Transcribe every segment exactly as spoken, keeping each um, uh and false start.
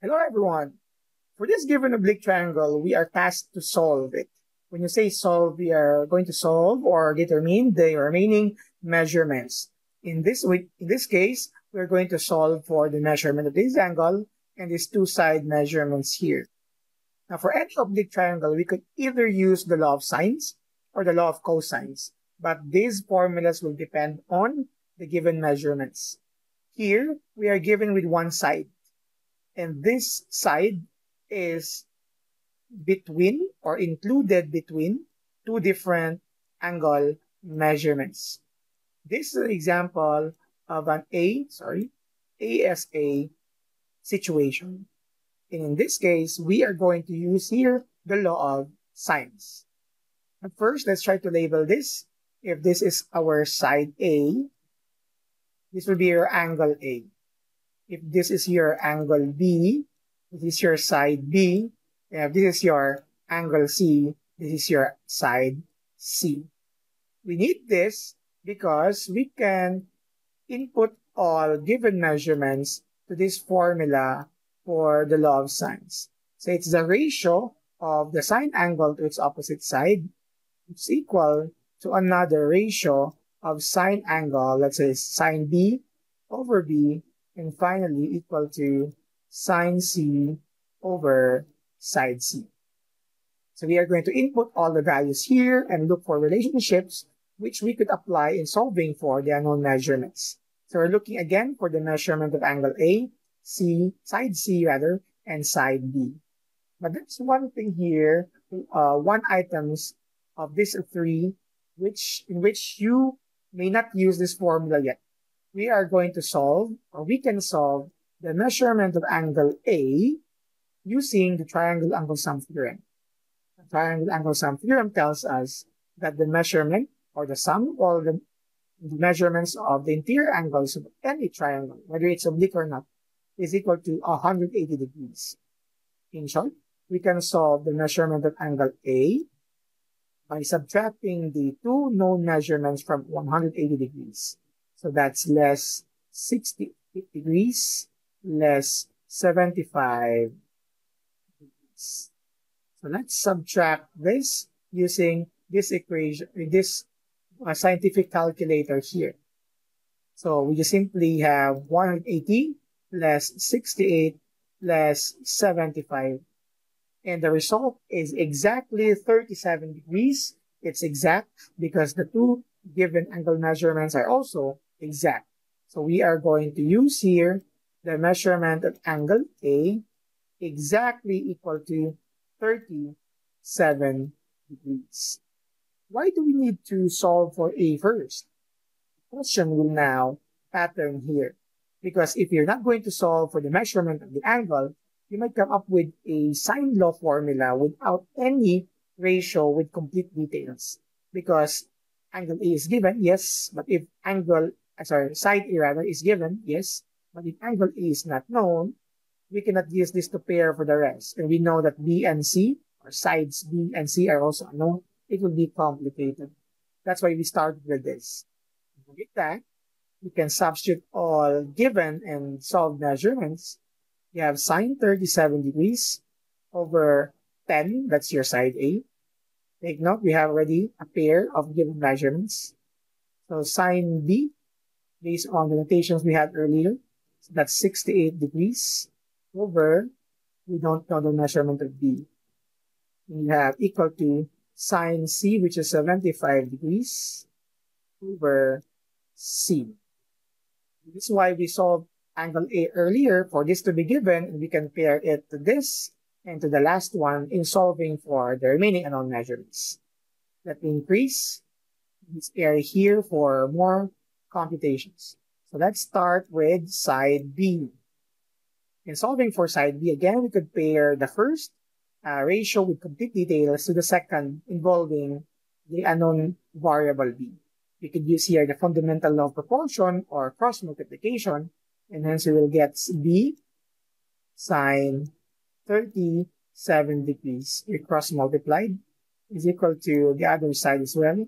Hello everyone. For this given oblique triangle, we are tasked to solve it. When you say solve, we are going to solve or determine the remaining measurements. In this, in this case, we are going to solve for the measurement of this angle and these two side measurements here. Now, for any oblique triangle, we could either use the law of sines or the law of cosines, but these formulas will depend on the given measurements. Here, we are given with one side. And this side is between or included between two different angle measurements. This is an example of an A, sorry, A S A situation. And in this case, we are going to use here the law of sines. But first, let's try to label this. If this is our side A, this will be your angle A. If this is your angle B, this is your side B, and if this is your angle C, this is your side C. We need this because we can input all given measurements to this formula for the law of sines. So it's the ratio of the sine angle to its opposite side, which is equal to another ratio of sine angle, let's say sine B over B, and finally equal to sine C over side C. So we are going to input all the values here and look for relationships which we could apply in solving for the unknown measurements. So we're looking again for the measurement of angle A, C, side C rather, and side B. But there's one thing here, uh, one items of these three, which in which you may not use this formula yet. We are going to solve, or we can solve, the measurement of angle A using the triangle angle sum theorem. The triangle angle sum theorem tells us that the measurement, or the sum of all the measurements of the interior angles of any triangle, whether it's oblique or not, is equal to one hundred eighty degrees. In short, we can solve the measurement of angle A by subtracting the two known measurements from one hundred eighty degrees. So that's less sixty degrees, less seventy-five degrees. So let's subtract this using this equation, this uh, scientific calculator here. So we just simply have one hundred eighty less sixty-eight less seventy-five. And the result is exactly thirty-seven degrees. It's exact because the two given angle measurements are also exact. So we are going to use here the measurement of angle A exactly equal to thirty-seven degrees. Why do we need to solve for A first? The question will now pattern here, because if you're not going to solve for the measurement of the angle, you might come up with a sine law formula without any ratio with complete details, because angle A is given, yes, but if angle, sorry, side A rather is given, yes, but if angle A is not known, we cannot use this to pair for the rest. And we know that B and C, or sides B and C are also unknown. It will be complicated. That's why we started with this. With that, we can substitute all given and solved measurements. You have sine thirty-seven degrees over ten, that's your side A. Take note, we have already a pair of given measurements. So sine B, based on the notations we had earlier, so that's sixty-eight degrees over, we don't know the measurement of B. We have equal to sine C, which is seventy-five degrees over C. This is why we solved angle A earlier for this to be given, and we can pair it to this and to the last one in solving for the remaining unknown measurements. Let me increase this area here for more computations. So let's start with side B. In solving for side B, again, we could pair the first uh, ratio with complete details to the second involving the unknown variable B. We could use here the fundamental law of proportion or cross multiplication and hence we will get B sine thirty-seven degrees, we cross multiplied, is equal to the other side as well,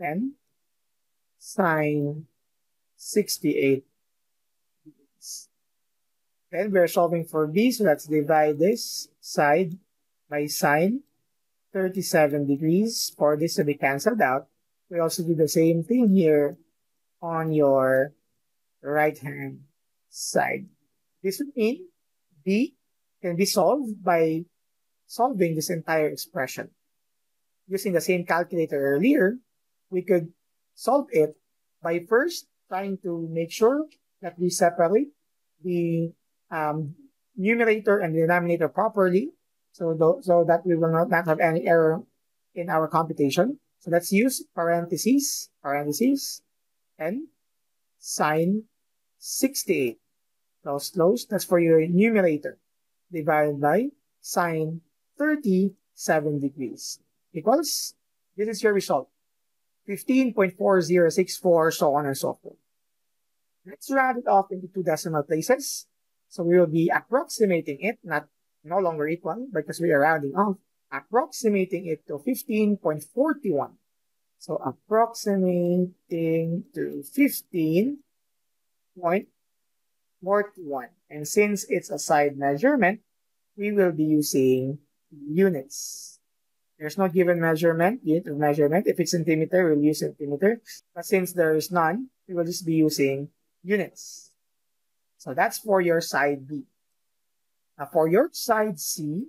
ten sine sixty-eight degrees. Then we're solving for B, so let's divide this side by sine thirty-seven degrees for this to be cancelled out. We also do the same thing here on your right hand side. This would mean B can be solved by solving this entire expression. Using the same calculator earlier, we could solve it by first trying to make sure that we separate the um, numerator and denominator properly, so, th so that we will not, not have any error in our computation. So let's use parentheses, parentheses, and sine sixty-eight. Close, close, that's for your numerator, divided by sine thirty-seven degrees. Equals, this is your result, fifteen point four zero six four, so on and so forth. Let's round it off into two decimal places. So we will be approximating it, not no longer equal, because we are rounding off, approximating it to fifteen point four one. So approximating to fifteen point four one. And since it's a side measurement, we will be using units. There's no given measurement, unit of measurement. If it's centimeter, we'll use centimeter. But since there is none, we will just be using units. So that's for your side B. Now for your side C,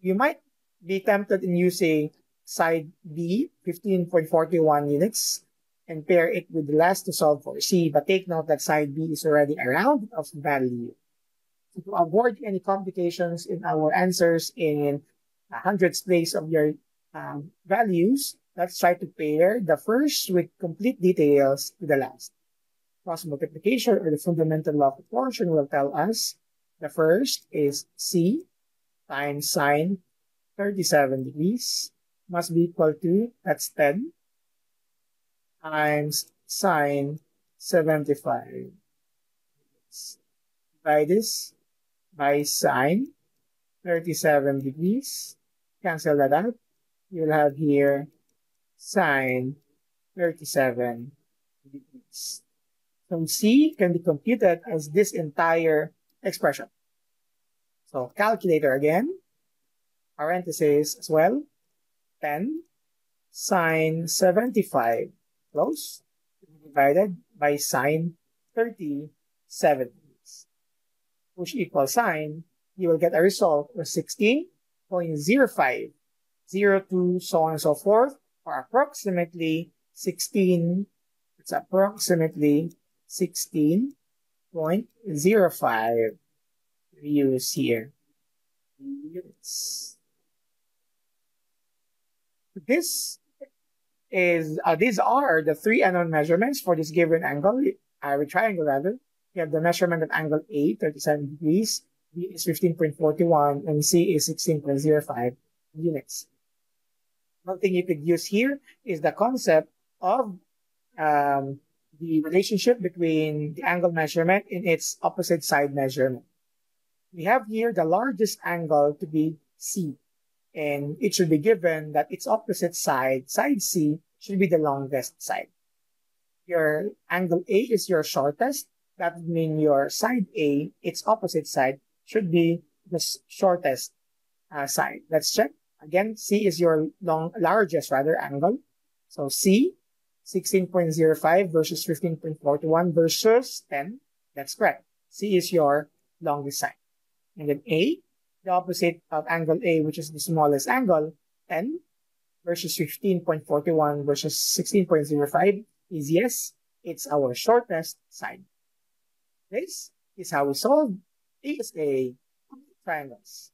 you might be tempted in using side B, fifteen point four one units, and pair it with the last to solve for C, but take note that side B is already around of value. So to avoid any complications in our answers in a hundredths place of your um, values, let's try to pair the first with complete details to the last. Cross multiplication, or the fundamental law of proportion, will tell us the first is C times sine thirty-seven degrees must be equal to, that's ten, times sine seventy-five. Divide this by sine thirty-seven degrees. Cancel that out. You'll have here sine thirty-seven degrees. So C can be computed as this entire expression. So calculator again, parentheses as well, ten sine seventy-five, close, divided by sine thirty-seven, which equals sine, you will get a result of sixteen point zero five zero two, so on and so forth, or approximately sixteen, it's approximately sixteen point zero five views here. Units. This is uh, these are the three unknown measurements for this given angle, uh, triangle rather. You have the measurement of angle A, thirty-seven degrees, B is fifteen point four one, and C is sixteen point zero five units. One thing you could use here is the concept of um, the relationship between the angle measurement and its opposite side measurement. We have here the largest angle to be C, and it should be given that its opposite side, side C, should be the longest side. Your angle A is your shortest. That would mean your side A, its opposite side, should be the shortest uh, side. Let's check. Again, C is your long, largest rather angle. So C, sixteen point zero five versus fifteen point four one versus ten. That's correct. C is your longest side. And then A, the opposite of angle A, which is the smallest angle, ten versus fifteen point four one versus sixteen point zero five is, yes, it's our shortest side. This is how we solve A S A triangles.